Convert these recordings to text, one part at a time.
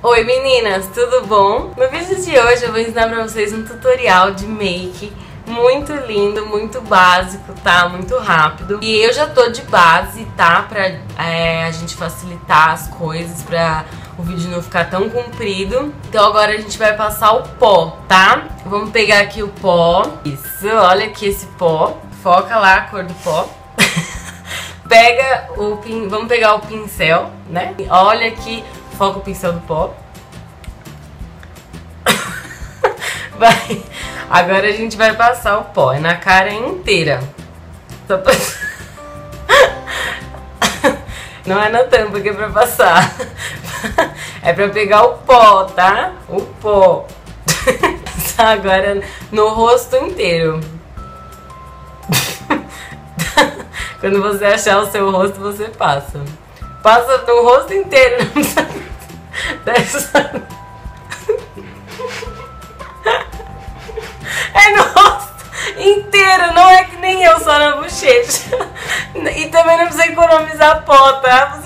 Oi meninas, tudo bom? No vídeo de hoje eu vou ensinar pra vocês um tutorial de make muito lindo, muito básico, tá? Muito rápido. E eu já tô de base, tá? Pra a gente facilitar as coisas, pra o vídeo não ficar tão comprido. Então agora a gente vai passar o pó, tá? Vamos pegar aqui o pó. Isso, olha aqui esse pó. Foca lá a cor do pó. Vamos pegar o pincel, né? Olha aqui. Foca o pincel do pó. Vai. Agora a gente vai passar o pó. É na cara inteira. Só pra... Não é na tampa que é pra passar. É pra pegar o pó, tá? O pó. Agora no rosto inteiro. Quando você achar o seu rosto, você passa. Passa no rosto inteiro. É no rosto inteiro, não é que nem eu, só na bochecha. E também não precisa economizar pó, tá?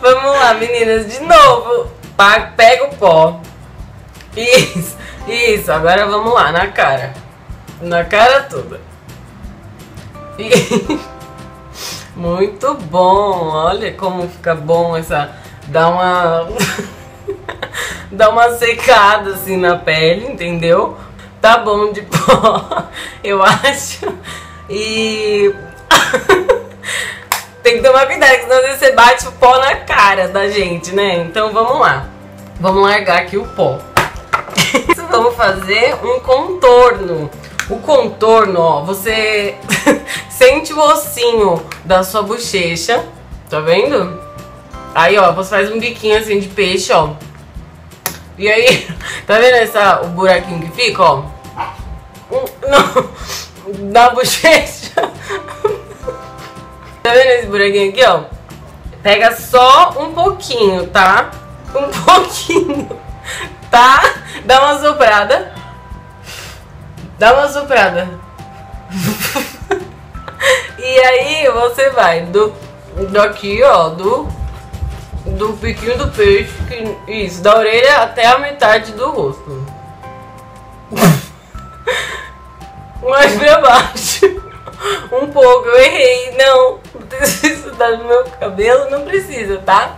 Vamos lá, meninas, de novo. Pega o pó. Isso, isso. Agora vamos lá, na cara. Na cara toda. Muito bom, olha como fica bom essa... Dá uma... Dá uma secada assim na pele, entendeu? Tá bom de pó, eu acho. E... Tem que tomar cuidado, senão às vezes você bate o pó na cara da gente, né? Então vamos lá. Vamos largar aqui o pó. Vamos fazer um contorno. O contorno, ó, você sente o ossinho da sua bochecha, tá vendo? Aí, ó, você faz um biquinho assim de peixe, ó. E aí, tá vendo o buraquinho que fica, ó? Não, da bochecha. Tá vendo esse buraquinho aqui, ó? Pega só um pouquinho, tá? Um pouquinho, tá? Dá uma soprada. Dá uma soprada. E aí você vai daqui, ó, do biquinho do peixe, isso, da orelha até a metade do rosto. Mais pra baixo. Um pouco, eu errei. Não, isso tá no meu cabelo, não precisa, tá?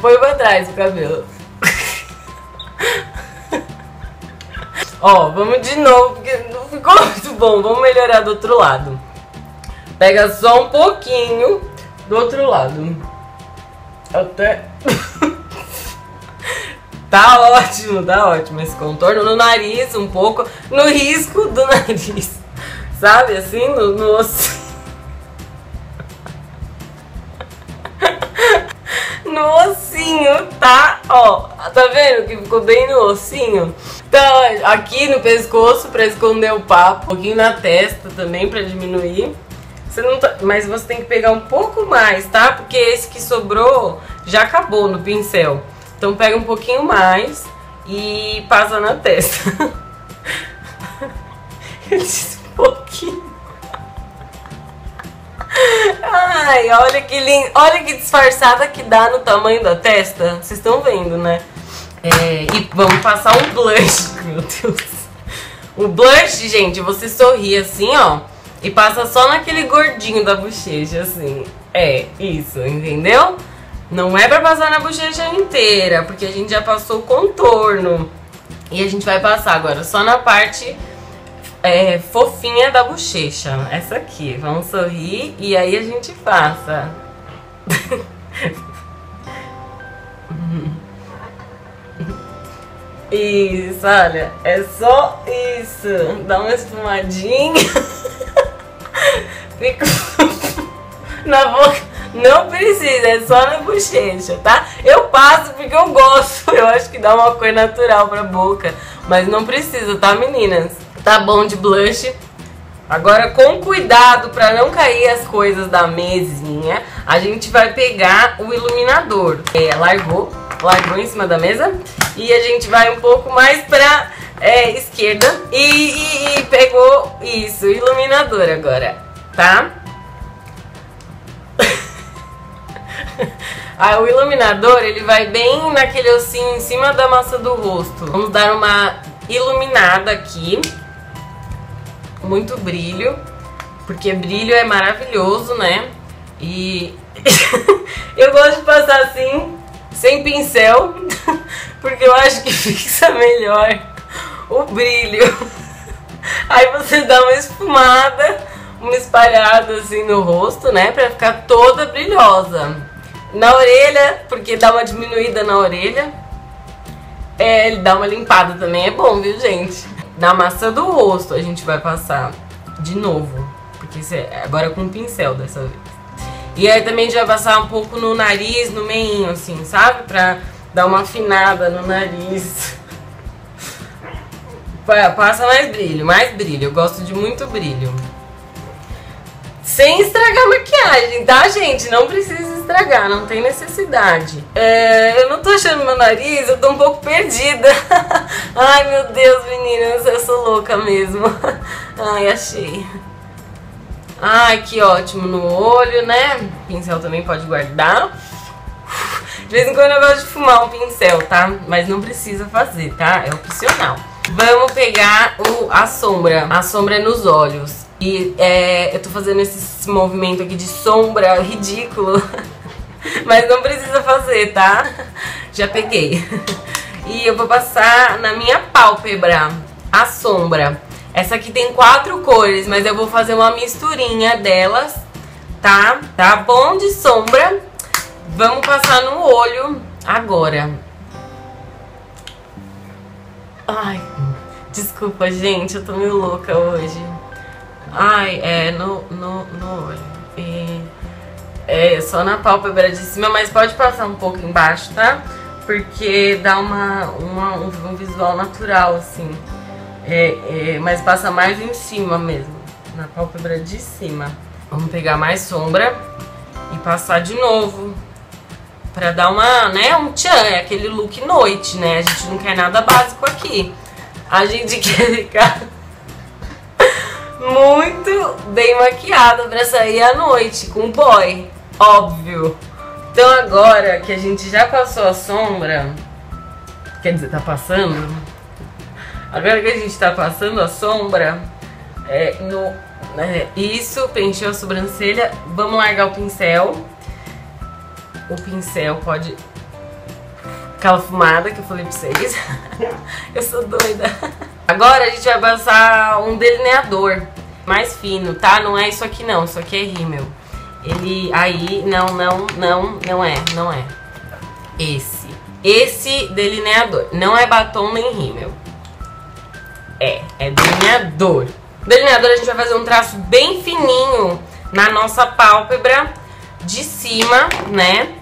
Põe pra trás o cabelo. Ó, vamos de novo, porque não ficou muito bom. Vamos melhorar do outro lado. Pega só um pouquinho do outro lado. Até... tá ótimo esse contorno. No nariz um pouco, no risco do nariz. Sabe, assim, no ossinho. No ossinho, tá? Ó, tá vendo que ficou bem no ossinho? Então, aqui no pescoço pra esconder o papo, um pouquinho na testa também pra diminuir. Você não tá... Mas você tem que pegar um pouco mais, tá? Porque esse que sobrou já acabou no pincel. Então pega um pouquinho mais e passa na testa. Eu disse um pouquinho. Ai, olha que lindo, olha que disfarçada que dá no tamanho da testa. Vocês estão vendo, né? E vamos passar um blush, meu Deus. O blush, gente, você sorri assim, ó, e passa só naquele gordinho da bochecha, assim. É, isso, entendeu? Não é pra passar na bochecha inteira, porque a gente já passou o contorno. E a gente vai passar agora só na parte fofinha da bochecha. Essa aqui, vamos sorrir e aí a gente passa. Isso, olha, é só isso. Dá uma espumadinha. Fica na boca. Não precisa, é só na bochecha, tá? Eu passo porque eu gosto. Eu acho que dá uma cor natural pra boca. Mas não precisa, tá, meninas? Tá bom de blush. Agora, com cuidado pra não cair as coisas da mesinha, a gente vai pegar o iluminador. Largou em cima da mesa. E a gente vai um pouco mais pra esquerda. E pegou isso, o iluminador agora, tá? Ah, o iluminador, ele vai bem naquele ossinho em cima da massa do rosto. Vamos dar uma iluminada aqui. Muito brilho, porque brilho é maravilhoso, né? E eu gosto de passar assim, sem pincel, porque eu acho que fixa melhor o brilho. Aí você dá uma esfumada, uma espalhada assim no rosto, né? Pra ficar toda brilhosa. Na orelha, porque dá uma diminuída na orelha. É, ele dá uma limpada também, é bom, viu, gente? Na massa do rosto a gente vai passar de novo, porque agora com pincel dessa vez. E aí também a gente vai passar um pouco no nariz, no meinho, assim, sabe? Pra dar uma afinada no nariz. Passa mais brilho, mais brilho. Eu gosto de muito brilho. Sem estragar a maquiagem, tá, gente? Não precisa estragar, não tem necessidade. É, eu não tô achando meu nariz, eu tô um pouco perdida. Ai, meu Deus, meninas, eu sou louca mesmo. Ai, achei. Ai, que ótimo no olho, né? Pincel também pode guardar. De vez em quando eu gosto de fumar um pincel, tá? Mas não precisa fazer, tá? É opcional. Vamos pegar a sombra. A sombra é nos olhos. E eu tô fazendo esse movimento aqui de sombra ridículo. Mas não precisa fazer, tá? Já peguei. E eu vou passar na minha pálpebra a sombra. Essa aqui tem 4 cores, mas eu vou fazer uma misturinha delas, tá? Tá bom de sombra. Vamos passar no olho agora. Ai, desculpa, gente, eu tô meio louca hoje. Ai, no olho. E só na pálpebra de cima, mas pode passar um pouco embaixo, tá? Porque dá um visual natural, assim. Mas passa mais em cima mesmo, na pálpebra de cima. Vamos pegar mais sombra e passar de novo pra dar uma, né, um tchan, é aquele look noite, né? A gente não quer nada básico aqui. A gente quer ficar muito bem maquiada pra sair à noite com o boy, óbvio. Então agora que a gente já passou a sombra, quer dizer, tá passando... Agora que a gente tá passando a sombra, preencheu a sobrancelha, vamos largar o pincel. O pincel pode... Aquela fumada que eu falei pra vocês. Eu sou doida. Agora a gente vai passar um delineador mais fino, tá? Não é isso aqui não, isso aqui é rímel. Ele... aí... não é. Esse delineador. Não é batom nem rímel. É delineador. Delineador a gente vai fazer um traço bem fininho na nossa pálpebra de cima, né?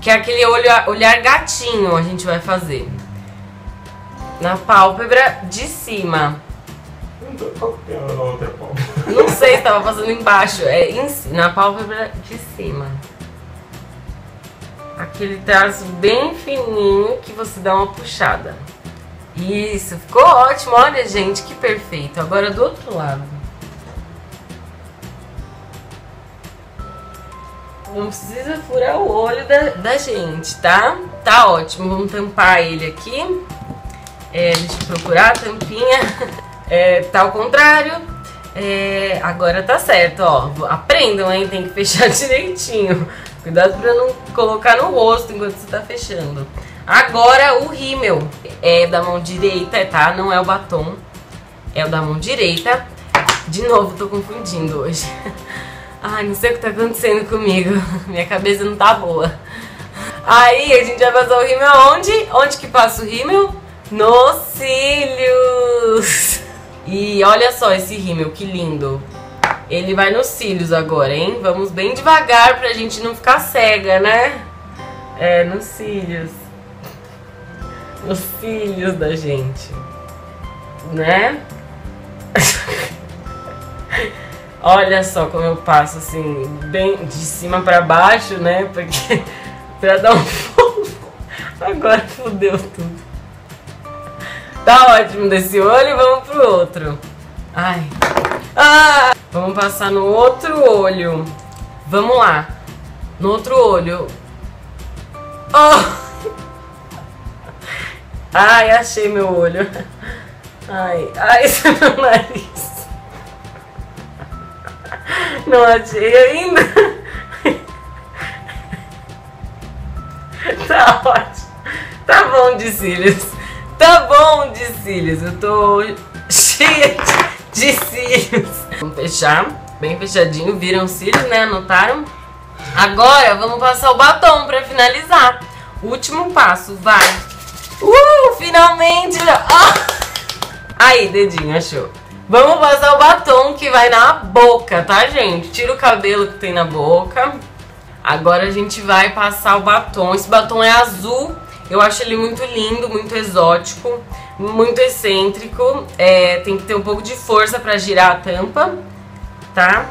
Que é aquele olhar gatinho a gente vai fazer. Na pálpebra de cima. Não sei, tava passando embaixo. Na pálpebra de cima. Aquele traço bem fininho que você dá uma puxada. Isso, ficou ótimo. Olha, gente, que perfeito. Agora do outro lado. Não precisa furar o olho da gente, tá? Tá ótimo. Vamos tampar ele aqui. Deixa eu procurar a tampinha. Tá ao contrário. Agora tá certo, ó. Aprendam, hein? Tem que fechar direitinho. Cuidado pra não colocar no rosto enquanto você tá fechando. Agora o rímel é da mão direita, tá? Não é o batom, é o da mão direita. De novo, tô confundindo hoje. Ai, não sei o que tá acontecendo comigo. Minha cabeça não tá boa. Aí a gente vai passar o rímel onde? Onde que passa o rímel? Nos cílios! E olha só esse rímel, que lindo! Ele vai nos cílios agora, hein? Vamos bem devagar pra gente não ficar cega, né? Nos cílios. Os cílios da gente, né? Olha só como eu passo assim, bem de cima pra baixo, né? Porque pra dar um fofo. Agora fodeu tudo. Tá ótimo desse olho e vamos pro outro. Ai. Ah! Vamos passar no outro olho. Vamos lá. No outro olho. Oh! Ai, achei meu olho. Ai, ai, esse é meu nariz. Não achei ainda. Tá ótimo. Tá bom de cílios. Tá bom de cílios. Eu tô cheia de cílios. Vamos fechar. Bem fechadinho. Viram o cílio, né? Anotaram? Agora vamos passar o batom pra finalizar. Último passo, vai. Finalmente! Oh. Aí, dedinho, achou. Vamos passar o batom que vai na boca, tá, gente? Tira o cabelo que tem na boca. Agora a gente vai passar o batom. Esse batom é azul. Eu acho ele muito lindo, muito exótico, muito excêntrico. É, tem que ter um pouco de força pra girar a tampa, tá?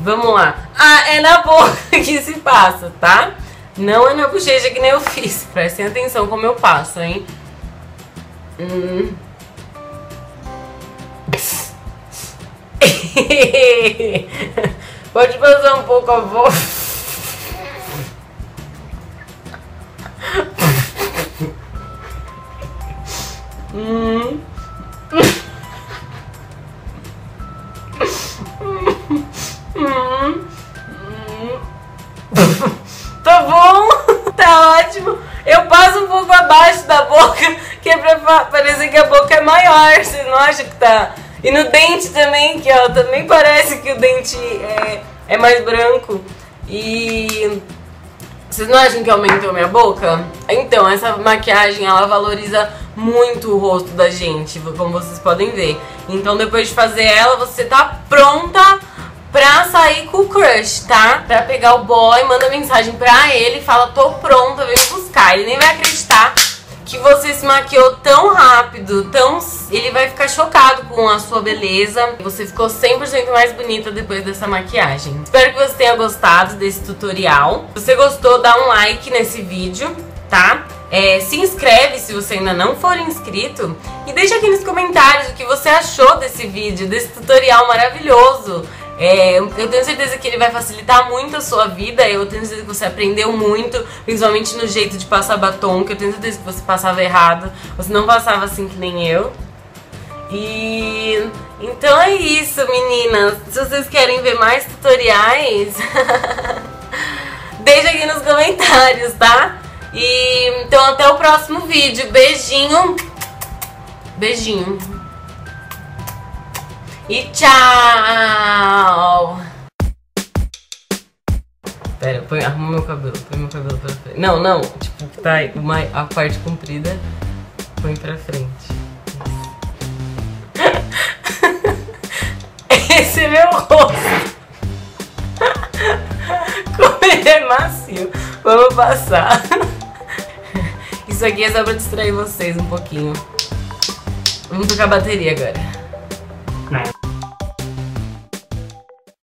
Vamos lá. Ah, é na boca que se passa, tá? Não é na bochecha que nem eu fiz. Prestem atenção como eu passo, hein? Pode passar um pouco a boca. Tá bom? Tá ótimo. Eu passo um pouco abaixo da boca, que é pra parecer que a boca é maior. Você não acha que tá? E no dente também, que ó, também parece que o dente é mais branco. E vocês não acham que aumentou minha boca? Então, essa maquiagem, ela valoriza muito o rosto da gente, como vocês podem ver. Então, depois de fazer ela, você tá pronta pra sair com o crush, tá? Pra pegar o boy, manda mensagem pra ele, fala, tô pronta, vem me buscar. Ele nem vai acreditar que você se maquiou tão rápido, tão... Ele vai ficar chocado com a sua beleza. Você ficou 100% mais bonita depois dessa maquiagem. Espero que você tenha gostado desse tutorial. Se você gostou, dá um like nesse vídeo, tá? Se inscreve se você ainda não for inscrito. E deixa aqui nos comentários o que você achou desse vídeo, desse tutorial maravilhoso. Eu tenho certeza que ele vai facilitar muito a sua vida. Eu tenho certeza que você aprendeu muito, principalmente no jeito de passar batom, que eu tenho certeza que você passava errado. Você não passava assim que nem eu. E então é isso, meninas. Se vocês querem ver mais tutoriais, deixa aqui nos comentários, tá? E então até o próximo vídeo. Beijinho. Beijinho. E tchau! Pera, arruma põe meu cabelo pra frente. Não, não, tipo, tá aí, a parte comprida, põe pra frente. Esse é meu rosto! Como ele é macio, vamos passar. Isso aqui é só pra distrair vocês um pouquinho. Vamos tocar a bateria agora.